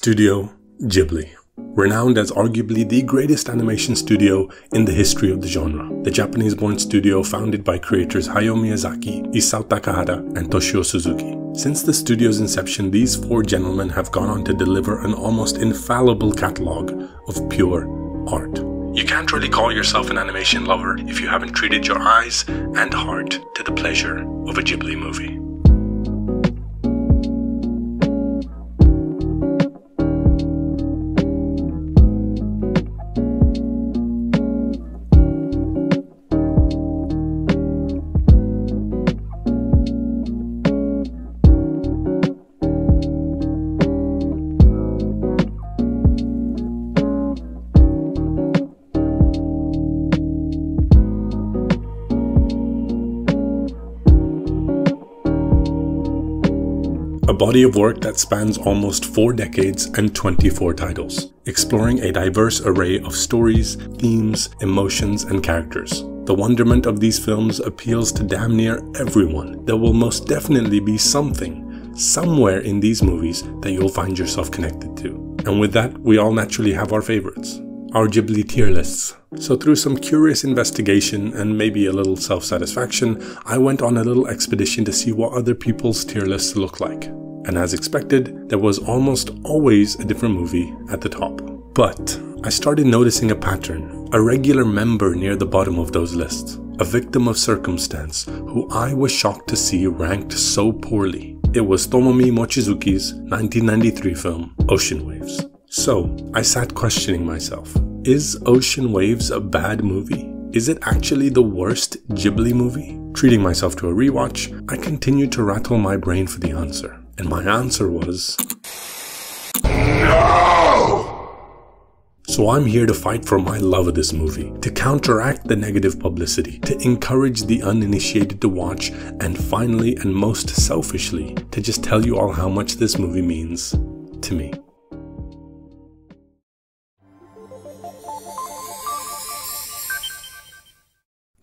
Studio Ghibli. Renowned as arguably the greatest animation studio in the history of the genre, the Japanese-born studio founded by creators Hayao Miyazaki, Isao Takahata, and Toshio Suzuki. Since the studio's inception, these four gentlemen have gone on to deliver an almost infallible catalogue of pure art. You can't really call yourself an animation lover if you haven't treated your eyes and heart to the pleasure of a Ghibli movie. A body of work that spans almost 4 decades and 24 titles, exploring a diverse array of stories, themes, emotions, and characters. The wonderment of these films appeals to damn near everyone. There will most definitely be something, somewhere in these movies that you'll find yourself connected to. And with that, we all naturally have our favorites, our Ghibli tier lists. So through some curious investigation and maybe a little self-satisfaction, I went on a little expedition to see what other people's tier lists look like. And as expected, there was almost always a different movie at the top. But I started noticing a pattern, a regular member near the bottom of those lists, a victim of circumstance who I was shocked to see ranked so poorly. It was Tomomi Mochizuki's 1993 film, Ocean Waves. So I sat questioning myself, is Ocean Waves a bad movie? Is it actually the worst Ghibli movie? Treating myself to a rewatch, I continued to rattle my brain for the answer. And my answer was... no! So I'm here to fight for my love of this movie, to counteract the negative publicity, to encourage the uninitiated to watch, and finally and most selfishly, to just tell you all how much this movie means to me.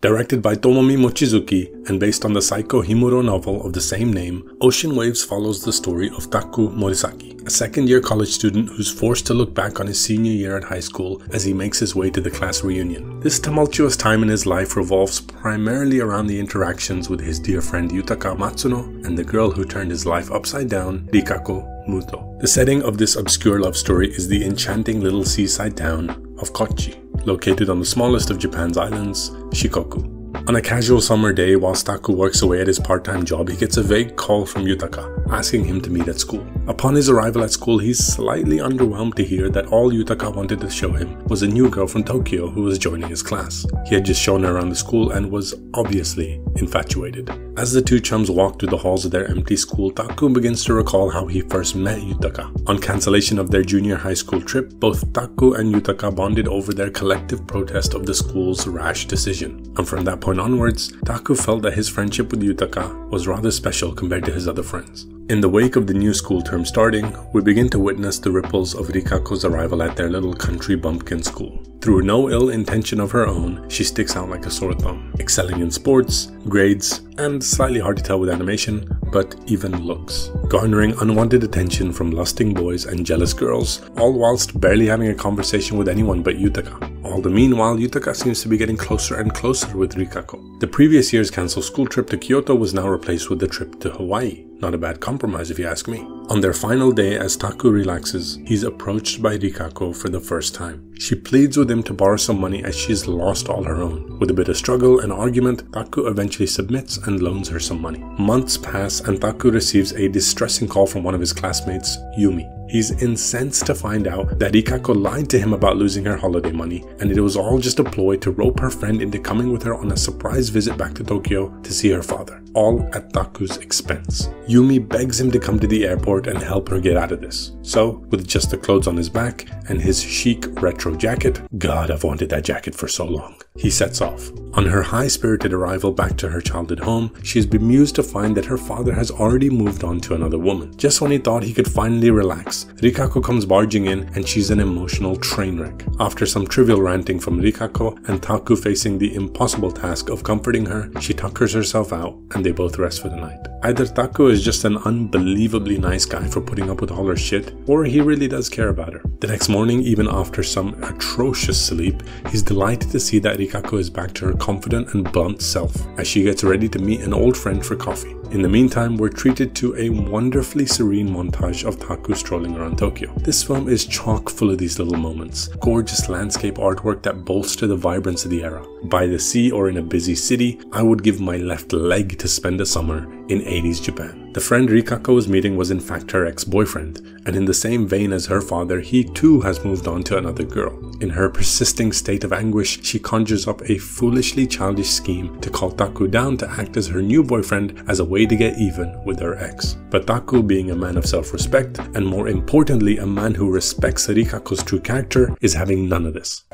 Directed by Tomomi Mochizuki and based on the Saeko Himuro novel of the same name, Ocean Waves follows the story of Taku Morisaki, a second-year college student who's forced to look back on his senior year at high school as he makes his way to the class reunion. This tumultuous time in his life revolves primarily around the interactions with his dear friend Yutaka Matsuno and the girl who turned his life upside down, Rikako Muto. The setting of this obscure love story is the enchanting little seaside town of Kochi, located on the smallest of Japan's islands, Shikoku. On a casual summer day, whilst Taku works away at his part-time job, he gets a vague call from Yutaka, asking him to meet at school. Upon his arrival at school, he's slightly underwhelmed to hear that all Yutaka wanted to show him was a new girl from Tokyo who was joining his class. He had just shown her around the school and was obviously infatuated. As the two chums walk through the halls of their empty school, Taku begins to recall how he first met Yutaka. On cancellation of their junior high school trip, both Taku and Yutaka bonded over their collective protest of the school's rash decision. And from that point onwards, Taku felt that his friendship with Yutaka was rather special compared to his other friends. In the wake of the new school term starting, we begin to witness the ripples of Rikako's arrival at their little country bumpkin school. Through no ill intention of her own, she sticks out like a sore thumb, excelling in sports, grades, and slightly hard to tell with animation, but even looks, garnering unwanted attention from lusting boys and jealous girls, all whilst barely having a conversation with anyone but Yutaka. All the meanwhile, Yutaka seems to be getting closer and closer with Rikako. The previous year's cancelled school trip to Kyoto was now replaced with the trip to Hawaii. Not a bad compromise if you ask me. On their final day, as Taku relaxes, he's approached by Rikako for the first time. She pleads with him to borrow some money as she's lost all her own. With a bit of struggle and argument, Taku eventually submits and loans her some money. Months pass and Taku receives a distressing call from one of his classmates, Yumi. He's incensed to find out that Rikako lied to him about losing her holiday money, and it was all just a ploy to rope her friend into coming with her on a surprise visit back to Tokyo to see her father, all at Taku's expense. Yumi begs him to come to the airport and help her get out of this. So, with just the clothes on his back and his chic retro jacket, God, I've wanted that jacket for so long, he sets off. On her high-spirited arrival back to her childhood home, she is bemused to find that her father has already moved on to another woman. Just when he thought he could finally relax, Rikako comes barging in and she's an emotional train wreck. After some trivial ranting from Rikako and Taku facing the impossible task of comforting her, she tuckers herself out and and they both rest for the night. Either Taku is just an unbelievably nice guy for putting up with all her shit, or he really does care about her. The next morning, even after some atrocious sleep, he's delighted to see that Rikako is back to her confident and blunt self as she gets ready to meet an old friend for coffee. In the meantime, we're treated to a wonderfully serene montage of Taku strolling around Tokyo. This film is chock full of these little moments, gorgeous landscape artwork that bolster the vibrance of the era. By the sea or in a busy city, I would give my left leg to spend a summer in 80s Japan. The friend Rikako was meeting was in fact her ex-boyfriend, and in the same vein as her father, he too has moved on to another girl. In her persisting state of anguish, she conjures up a foolishly childish scheme to call Taku down to act as her new boyfriend as a way to get even with her ex. But Taku, being a man of self-respect, and more importantly a man who respects Rikako's true character, is having none of this.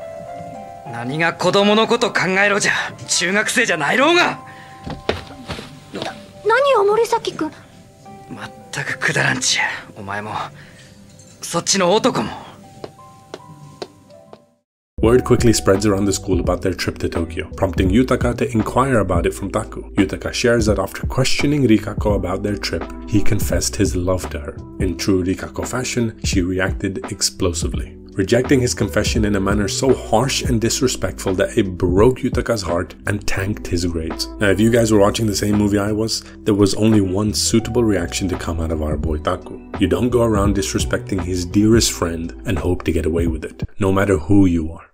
何が子供のこと考えろじゃ。中学生じゃないろうが。何を森崎君。まったくくだらんち。お前もそっちの男も。 Word quickly spreads around the school about their trip to Tokyo, prompting Yutaka to inquire about it from Taku. Yutaka shares that after questioning Rikako about their trip, he confessed his love to her. In true Rikako fashion, she reacted explosively, rejecting his confession in a manner so harsh and disrespectful that it broke Yutaka's heart and tanked his grades. Now, if you guys were watching the same movie I was, there was only one suitable reaction to come out of our boy Taku. You don't go around disrespecting his dearest friend and hope to get away with it, no matter who you are.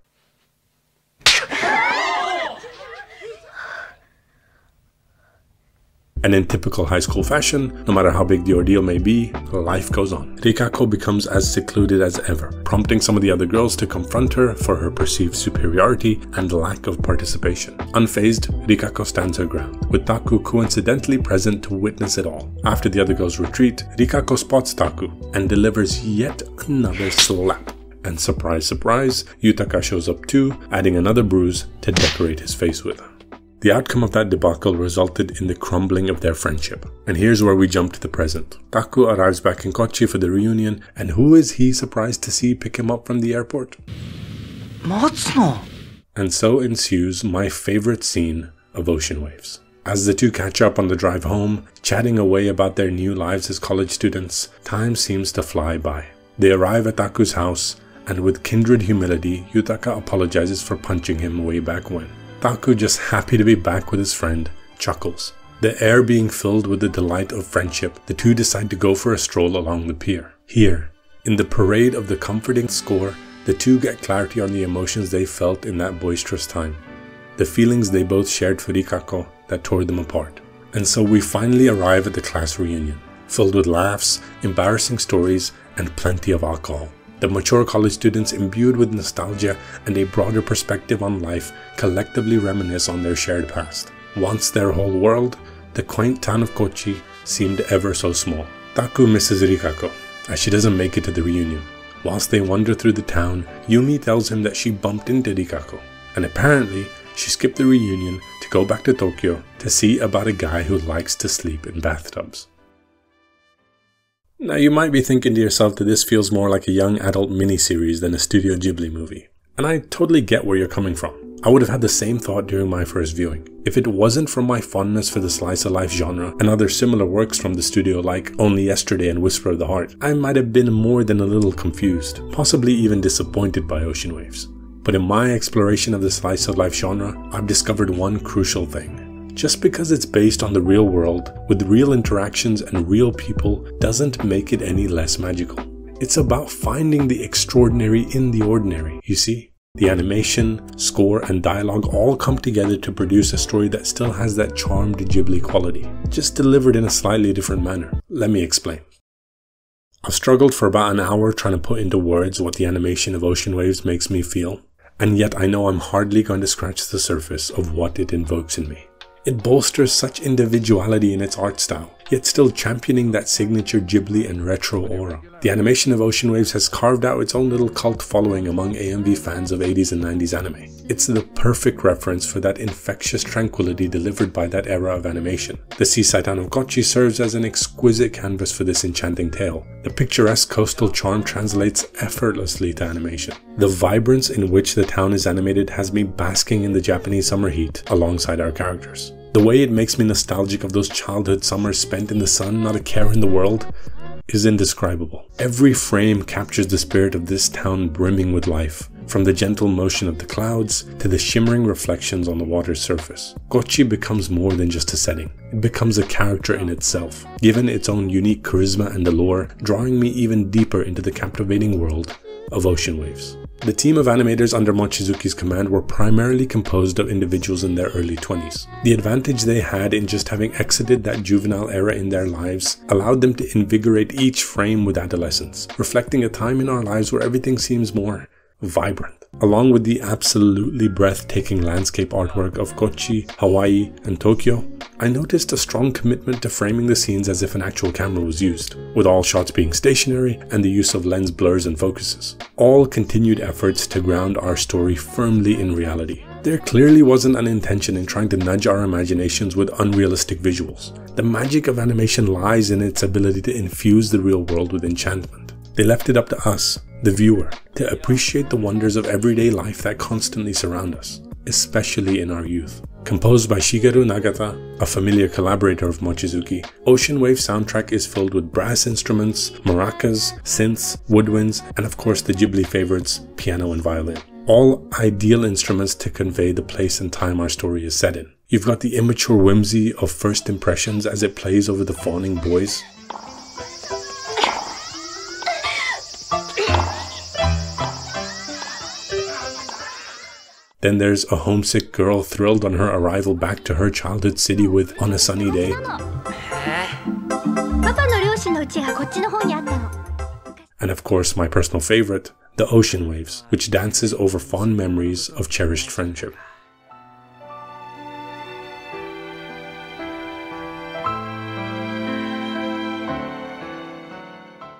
And in typical high school fashion, no matter how big the ordeal may be, life goes on. Rikako becomes as secluded as ever, prompting some of the other girls to confront her for her perceived superiority and lack of participation. Unfazed, Rikako stands her ground, with Taku coincidentally present to witness it all. After the other girls retreat, Rikako spots Taku and delivers yet another slap. And surprise, surprise, Yutaka shows up too, adding another bruise to decorate his face with. The outcome of that debacle resulted in the crumbling of their friendship. And here's where we jump to the present. Taku arrives back in Kochi for the reunion, and who is he surprised to see pick him up from the airport? Matsuno! And so ensues my favorite scene of Ocean Waves. As the two catch up on the drive home, chatting away about their new lives as college students, time seems to fly by. They arrive at Taku's house, and with kindred humility, Yutaka apologizes for punching him way back when. Taku, just happy to be back with his friend, chuckles. The air being filled with the delight of friendship, the two decide to go for a stroll along the pier. Here, in the parade of the comforting score, the two get clarity on the emotions they felt in that boisterous time, the feelings they both shared for Rikako that tore them apart. And so we finally arrive at the class reunion, filled with laughs, embarrassing stories, and plenty of alcohol. The mature college students, imbued with nostalgia and a broader perspective on life, collectively reminisce on their shared past. Once their whole world, the quaint town of Kochi seemed ever so small. Taku misses Rikako, as she doesn't make it to the reunion. Whilst they wander through the town, Yumi tells him that she bumped into Rikako, and apparently she skipped the reunion to go back to Tokyo to see about a guy who likes to sleep in bathtubs. Now you might be thinking to yourself that this feels more like a young adult miniseries than a Studio Ghibli movie. And I totally get where you're coming from. I would have had the same thought during my first viewing. If it wasn't for my fondness for the slice of life genre and other similar works from the studio like Only Yesterday and Whisper of the Heart, I might have been more than a little confused, possibly even disappointed by Ocean Waves. But in my exploration of the slice of life genre, I've discovered one crucial thing. Just because it's based on the real world, with real interactions and real people, doesn't make it any less magical. It's about finding the extraordinary in the ordinary, you see? The animation, score, and dialogue all come together to produce a story that still has that charmed Ghibli quality, just delivered in a slightly different manner. Let me explain. I've struggled for about an hour trying to put into words what the animation of Ocean Waves makes me feel, and yet I know I'm hardly going to scratch the surface of what it invokes in me. It bolsters such individuality in its art style, yet still championing that signature Ghibli and retro aura. The animation of Ocean Waves has carved out its own little cult following among AMV fans of 80s and 90s anime. It's the perfect reference for that infectious tranquility delivered by that era of animation. The seaside town of Kochi serves as an exquisite canvas for this enchanting tale. The picturesque coastal charm translates effortlessly to animation. The vibrance in which the town is animated has me basking in the Japanese summer heat alongside our characters. The way it makes me nostalgic of those childhood summers spent in the sun, not a care in the world, is indescribable. Every frame captures the spirit of this town brimming with life, from the gentle motion of the clouds to the shimmering reflections on the water's surface. Kochi becomes more than just a setting. It becomes a character in itself, given its own unique charisma and allure, drawing me even deeper into the captivating world of Ocean Waves. The team of animators under Mochizuki's command were primarily composed of individuals in their early 20s. The advantage they had in just having exited that juvenile era in their lives allowed them to invigorate each frame with adolescence, reflecting a time in our lives where everything seems more vibrant. Along with the absolutely breathtaking landscape artwork of Kochi, Hawaii, and Tokyo, I noticed a strong commitment to framing the scenes as if an actual camera was used, with all shots being stationary and the use of lens blurs and focuses. All continued efforts to ground our story firmly in reality. There clearly wasn't an intention in trying to nudge our imaginations with unrealistic visuals. The magic of animation lies in its ability to infuse the real world with enchantment. They left it up to us, the viewer, to appreciate the wonders of everyday life that constantly surround us, especially in our youth. Composed by Shigeru Nagata, a familiar collaborator of Mochizuki, Ocean Wave soundtrack is filled with brass instruments, maracas, synths, woodwinds, and of course the Ghibli favorites, piano and violin. All ideal instruments to convey the place and time our story is set in. You've got the immature whimsy of first impressions as it plays over the fawning boys, then there's a homesick girl thrilled on her arrival back to her childhood city with On a Sunny Day. And of course, my personal favorite, the Ocean Waves, which dances over fond memories of cherished friendship.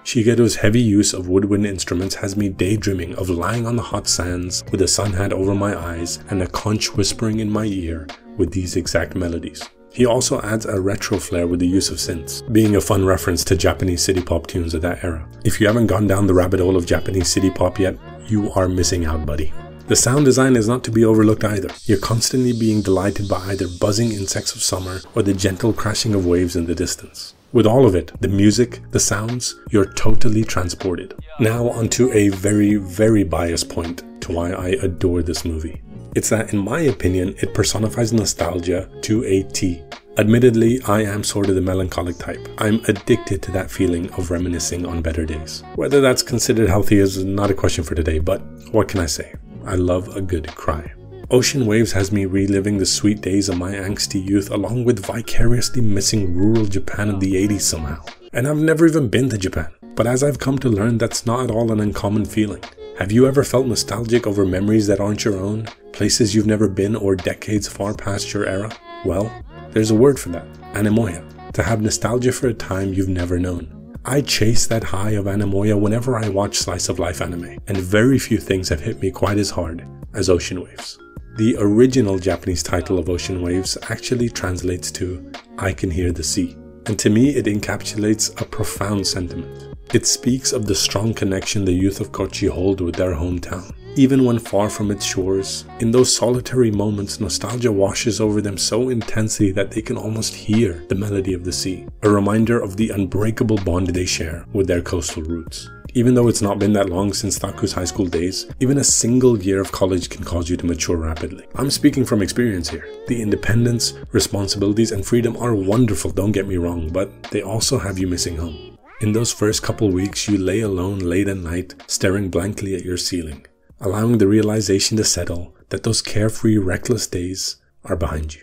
Shigeru's heavy use of woodwind instruments has me daydreaming of lying on the hot sands with a sun hat over my eyes and a conch whispering in my ear with these exact melodies. He also adds a retro flair with the use of synths, being a fun reference to Japanese city pop tunes of that era. If you haven't gone down the rabbit hole of Japanese city pop yet, you are missing out, buddy. The sound design is not to be overlooked either. You're constantly being delighted by either buzzing insects of summer or the gentle crashing of waves in the distance. With all of it, the music, the sounds, you're totally transported. Now onto a very, very biased point to why I adore this movie. It's that in my opinion, it personifies nostalgia to a T. Admittedly, I am sort of the melancholic type. I'm addicted to that feeling of reminiscing on better days. Whether that's considered healthy is not a question for today, but what can I say? I love a good cry. Ocean Waves has me reliving the sweet days of my angsty youth along with vicariously missing rural Japan of the 80s somehow. And I've never even been to Japan. But as I've come to learn, that's not at all an uncommon feeling. Have you ever felt nostalgic over memories that aren't your own? Places you've never been or decades far past your era? Well, there's a word for that. Anemoia. To have nostalgia for a time you've never known. I chase that high of Anemoia whenever I watch slice of life anime, and very few things have hit me quite as hard as Ocean Waves. The original Japanese title of Ocean Waves actually translates to I Can Hear the Sea, and to me it encapsulates a profound sentiment. It speaks of the strong connection the youth of Kochi hold with their hometown. Even when far from its shores, in those solitary moments nostalgia washes over them so intensely that they can almost hear the melody of the sea, a reminder of the unbreakable bond they share with their coastal roots. Even though it's not been that long since Taku's high school days, even a single year of college can cause you to mature rapidly. I'm speaking from experience here. The independence, responsibilities, and freedom are wonderful, don't get me wrong, but they also have you missing home. In those first couple weeks, you lay alone late at night, staring blankly at your ceiling, allowing the realization to settle that those carefree, reckless days are behind you.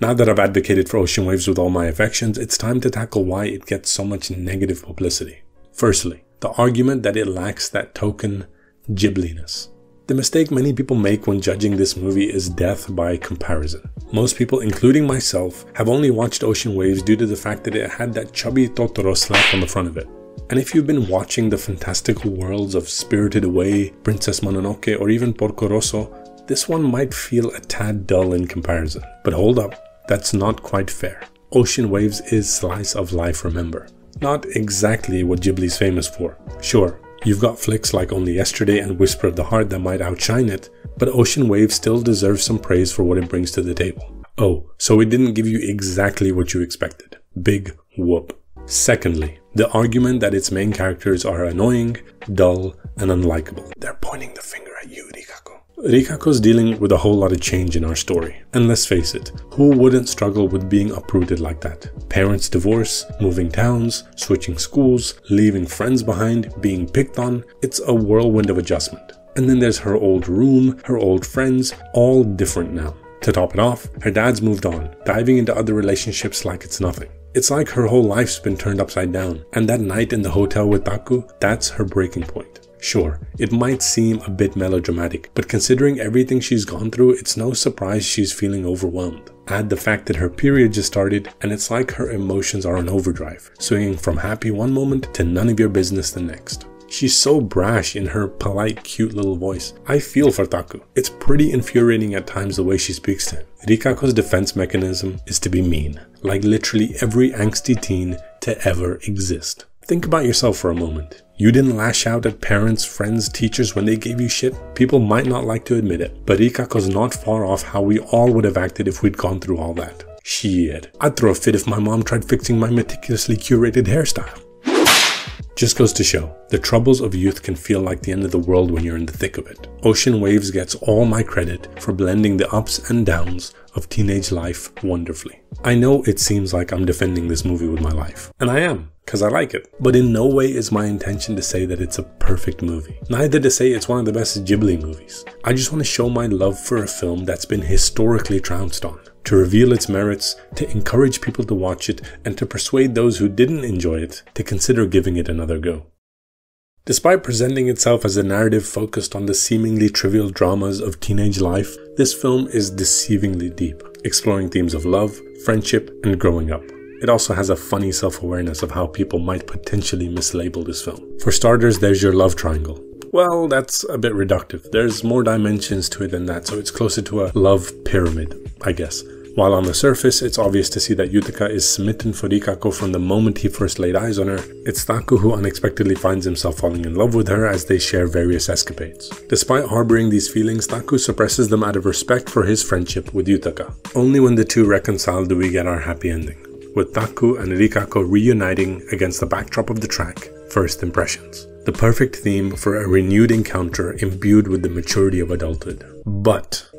Now that I've advocated for Ocean Waves with all my affections, it's time to tackle why it gets so much negative publicity. Firstly, the argument that it lacks that token Ghibliness. The mistake many people make when judging this movie is death by comparison. Most people, including myself, have only watched Ocean Waves due to the fact that it had that chubby Totoro slap on the front of it. And if you've been watching the fantastical worlds of Spirited Away, Princess Mononoke, or even Porco Rosso, this one might feel a tad dull in comparison. But hold up, that's not quite fair. Ocean Waves is slice of life, remember. Not exactly what Ghibli's famous for. Sure, you've got flicks like Only Yesterday and Whisper of the Heart that might outshine it, but Ocean Waves still deserves some praise for what it brings to the table. Oh, so it didn't give you exactly what you expected. Big whoop. Secondly, the argument that its main characters are annoying, dull, and unlikable. They're pointing the finger at you, Rikako. Rikako's dealing with a whole lot of change in our story. And let's face it, who wouldn't struggle with being uprooted like that? Parents divorce, moving towns, switching schools, leaving friends behind, being picked on. It's a whirlwind of adjustment. And then there's her old room, her old friends, all different now. To top it off, her dad's moved on, diving into other relationships like it's nothing. It's like her whole life's been turned upside down, and that night in the hotel with Taku, that's her breaking point. Sure, it might seem a bit melodramatic, but considering everything she's gone through, it's no surprise she's feeling overwhelmed. Add the fact that her period just started, and it's like her emotions are on overdrive, swinging from happy one moment to none of your business the next. She's so brash in her polite, cute little voice. I feel for Taku. It's pretty infuriating at times the way she speaks to him. Rikako's defense mechanism is to be mean, like literally every angsty teen to ever exist. Think about yourself for a moment. You didn't lash out at parents, friends, teachers when they gave you shit. People might not like to admit it, but Rikako's not far off how we all would have acted if we'd gone through all that. Shit, I'd throw a fit if my mom tried fixing my meticulously curated hairstyle. Just goes to show, the troubles of youth can feel like the end of the world when you're in the thick of it. Ocean Waves gets all my credit for blending the ups and downs of teenage life wonderfully. I know it seems like I'm defending this movie with my life, and I am, because I like it. But in no way is my intention to say that it's a perfect movie. Neither to say it's one of the best Ghibli movies. I just want to show my love for a film that's been historically trounced on, to reveal its merits, to encourage people to watch it, and to persuade those who didn't enjoy it to consider giving it another go. Despite presenting itself as a narrative focused on the seemingly trivial dramas of teenage life, this film is deceivingly deep, exploring themes of love, friendship, and growing up. It also has a funny self-awareness of how people might potentially mislabel this film. For starters, there's your love triangle. Well, that's a bit reductive. There's more dimensions to it than that, so it's closer to a love pyramid, I guess. While on the surface, it's obvious to see that Yutaka is smitten for Rikako from the moment he first laid eyes on her, it's Taku who unexpectedly finds himself falling in love with her as they share various escapades. Despite harboring these feelings, Taku suppresses them out of respect for his friendship with Yutaka. Only when the two reconcile do we get our happy ending, with Taku and Rikako reuniting against the backdrop of the track, First Impressions. The perfect theme for a renewed encounter imbued with the maturity of adulthood. But,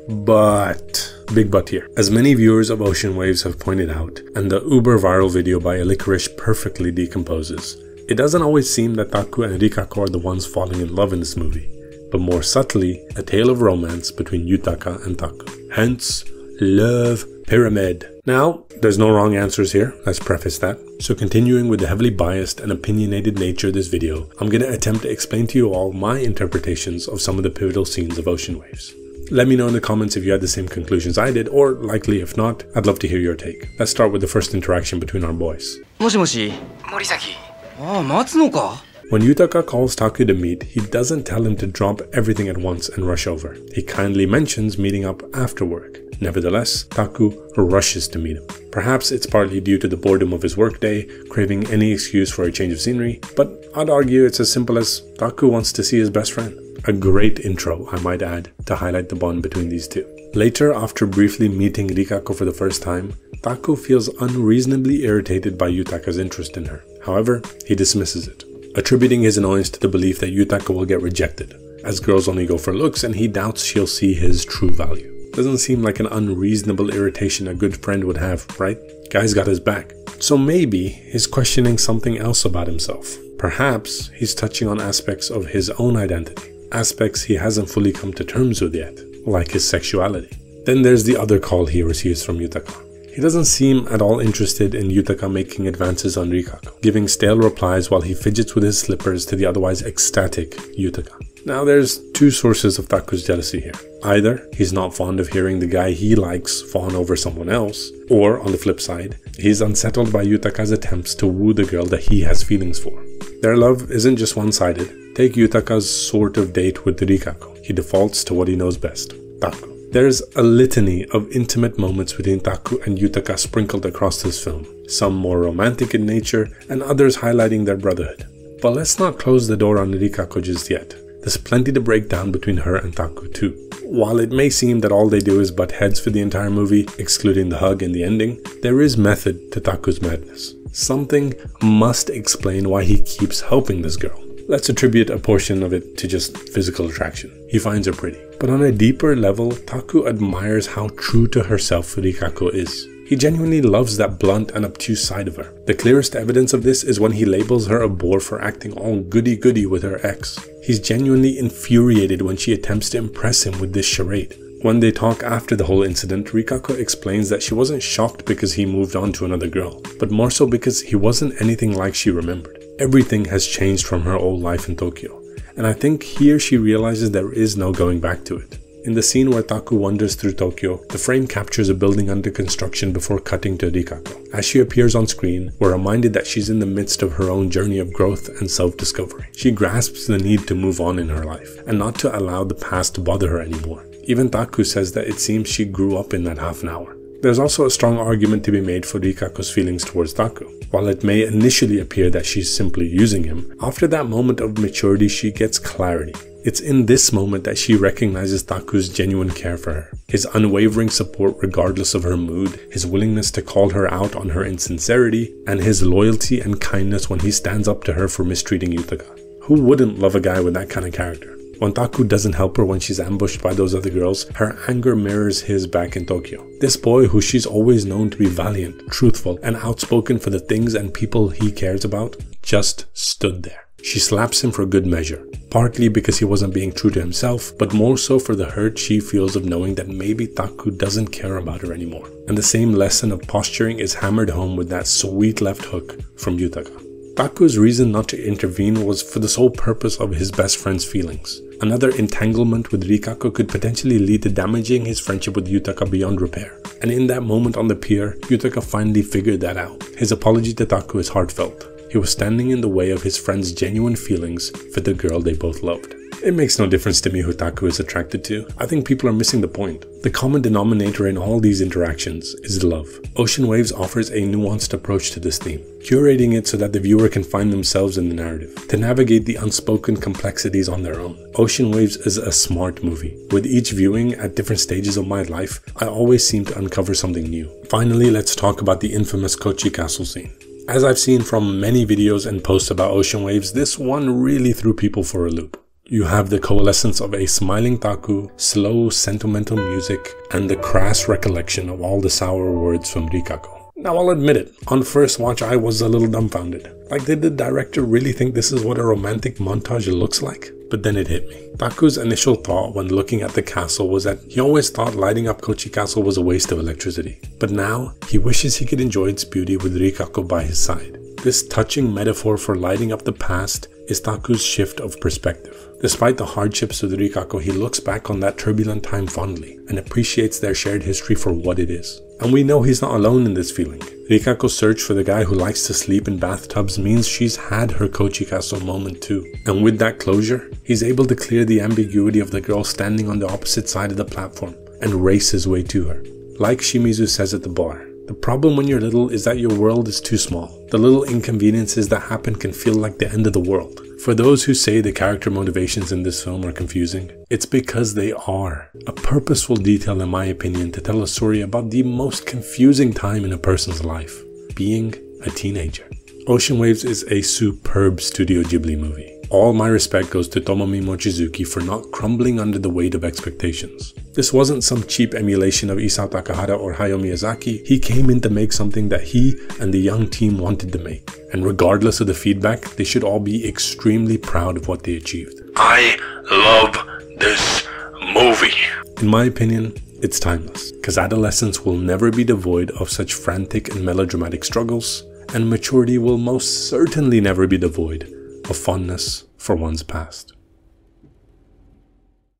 big but here. As many viewers of Ocean Waves have pointed out, and the uber viral video by Elikarish perfectly decomposes, it doesn't always seem that Taku and Rikako are the ones falling in love in this movie, but more subtly, a tale of romance between Yutaka and Taku. Hence, love pyramid. Now, there's no wrong answers here, let's preface that. So continuing with the heavily biased and opinionated nature of this video, I'm going to attempt to explain to you all my interpretations of some of the pivotal scenes of Ocean Waves. Let me know in the comments if you had the same conclusions I did, or likely if not, I'd love to hear your take. Let's start with the first interaction between our boys. Moshi. Morisaki. Ah, Matsuno ka? When Yutaka calls Taku to meet, he doesn't tell him to drop everything at once and rush over. He kindly mentions meeting up after work. Nevertheless, Taku rushes to meet him. Perhaps it's partly due to the boredom of his workday, craving any excuse for a change of scenery, but I'd argue it's as simple as Taku wants to see his best friend. A great intro, I might add, to highlight the bond between these two. Later, after briefly meeting Rikako for the first time, Taku feels unreasonably irritated by Yutaka's interest in her. However, he dismisses it, attributing his annoyance to the belief that Yutaka will get rejected, as girls only go for looks and he doubts she'll see his true value. Doesn't seem like an unreasonable irritation a good friend would have, right? Guy's got his back. So maybe he's questioning something else about himself. Perhaps he's touching on aspects of his own identity, aspects he hasn't fully come to terms with yet, like his sexuality. Then there's the other call he receives from Yutaka. He doesn't seem at all interested in Yutaka making advances on Rikako, giving stale replies while he fidgets with his slippers to the otherwise ecstatic Yutaka. Now there's two sources of Taku's jealousy here. Either he's not fond of hearing the guy he likes fawn over someone else, or on the flip side, he's unsettled by Yutaka's attempts to woo the girl that he has feelings for. Their love isn't just one-sided. Take Yutaka's sort of date with Rikako. He defaults to what he knows best, Taku. There's a litany of intimate moments between Taku and Yutaka sprinkled across this film, some more romantic in nature and others highlighting their brotherhood. But let's not close the door on Rikako just yet. There's plenty to break down between her and Taku too. While it may seem that all they do is butt heads for the entire movie, excluding the hug and the ending, there is method to Taku's madness. Something must explain why he keeps helping this girl. Let's attribute a portion of it to just physical attraction. He finds her pretty. But on a deeper level, Taku admires how true to herself Rikako is. He genuinely loves that blunt and obtuse side of her. The clearest evidence of this is when he labels her a bore for acting all goody-goody with her ex. He's genuinely infuriated when she attempts to impress him with this charade. When they talk after the whole incident, Rikako explains that she wasn't shocked because he moved on to another girl, but more so because he wasn't anything like she remembered. Everything has changed from her old life in Tokyo, and I think here she realizes there is no going back to it. In the scene where Taku wanders through Tokyo, the frame captures a building under construction before cutting to Rikako. As she appears on screen, we're reminded that she's in the midst of her own journey of growth and self-discovery. She grasps the need to move on in her life, and not to allow the past to bother her anymore. Even Taku says that it seems she grew up in that half an hour. There's also a strong argument to be made for Rikako's feelings towards Taku. While it may initially appear that she's simply using him, after that moment of maturity she gets clarity. It's in this moment that she recognizes Taku's genuine care for her, his unwavering support regardless of her mood, his willingness to call her out on her insincerity, and his loyalty and kindness when he stands up to her for mistreating Yutaka. Who wouldn't love a guy with that kind of character? When Taku doesn't help her when she's ambushed by those other girls, her anger mirrors his back in Tokyo. This boy who she's always known to be valiant, truthful, and outspoken for the things and people he cares about, just stood there. She slaps him for good measure, partly because he wasn't being true to himself, but more so for the hurt she feels of knowing that maybe Taku doesn't care about her anymore. And the same lesson of posturing is hammered home with that sweet left hook from Yutaka. Taku's reason not to intervene was for the sole purpose of his best friend's feelings. Another entanglement with Rikako could potentially lead to damaging his friendship with Yutaka beyond repair. And in that moment on the pier, Yutaka finally figured that out. His apology to Taku is heartfelt. He was standing in the way of his friend's genuine feelings for the girl they both loved. It makes no difference to me who Taku is attracted to. I think people are missing the point. The common denominator in all these interactions is love. Ocean Waves offers a nuanced approach to this theme, curating it so that the viewer can find themselves in the narrative, to navigate the unspoken complexities on their own. Ocean Waves is a smart movie. With each viewing at different stages of my life, I always seem to uncover something new. Finally, let's talk about the infamous Kochi castle scene. As I've seen from many videos and posts about Ocean Waves, this one really threw people for a loop. You have the coalescence of a smiling Taku, slow, sentimental music, and the crass recollection of all the sour words from Rikako. Now I'll admit it, on first watch I was a little dumbfounded. Like, did the director really think this is what a romantic montage looks like? But then it hit me. Taku's initial thought when looking at the castle was that he always thought lighting up Kochi Castle was a waste of electricity. But now, he wishes he could enjoy its beauty with Rikako by his side. This touching metaphor for lighting up the past is Taku's shift of perspective. Despite the hardships with Rikako, he looks back on that turbulent time fondly and appreciates their shared history for what it is. And we know he's not alone in this feeling. Rikako's search for the guy who likes to sleep in bathtubs means she's had her Kochi Castle moment too. And with that closure, he's able to clear the ambiguity of the girl standing on the opposite side of the platform and race his way to her. Like Shimizu says at the bar, the problem when you're little is that your world is too small. The little inconveniences that happen can feel like the end of the world. For those who say the character motivations in this film are confusing, it's because they are. A purposeful detail, in my opinion, to tell a story about the most confusing time in a person's life, being a teenager. Ocean Waves is a superb Studio Ghibli movie. All my respect goes to Tomomi Mochizuki for not crumbling under the weight of expectations. This wasn't some cheap emulation of Isao Takahata or Hayao Miyazaki. He came in to make something that he and the young team wanted to make. And regardless of the feedback, they should all be extremely proud of what they achieved. I love this movie. In my opinion, it's timeless, because adolescence will never be devoid of such frantic and melodramatic struggles, and maturity will most certainly never be devoid of fondness for one's past.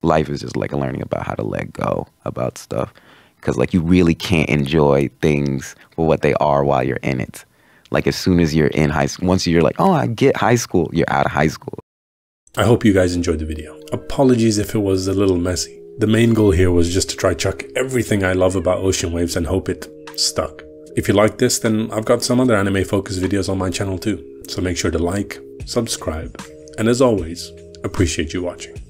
Life is just like learning about how to let go about stuff, because like you really can't enjoy things for what they are while you're in it. Like as soon as you're in high school, once you're like, oh, I get high school, you're out of high school. I hope you guys enjoyed the video. Apologies if it was a little messy. The main goal here was just to try chuck everything I love about Ocean Waves and hope it stuck. If you like this, then I've got some other anime focused videos on my channel too. So make sure to like, subscribe, and as always, appreciate you watching.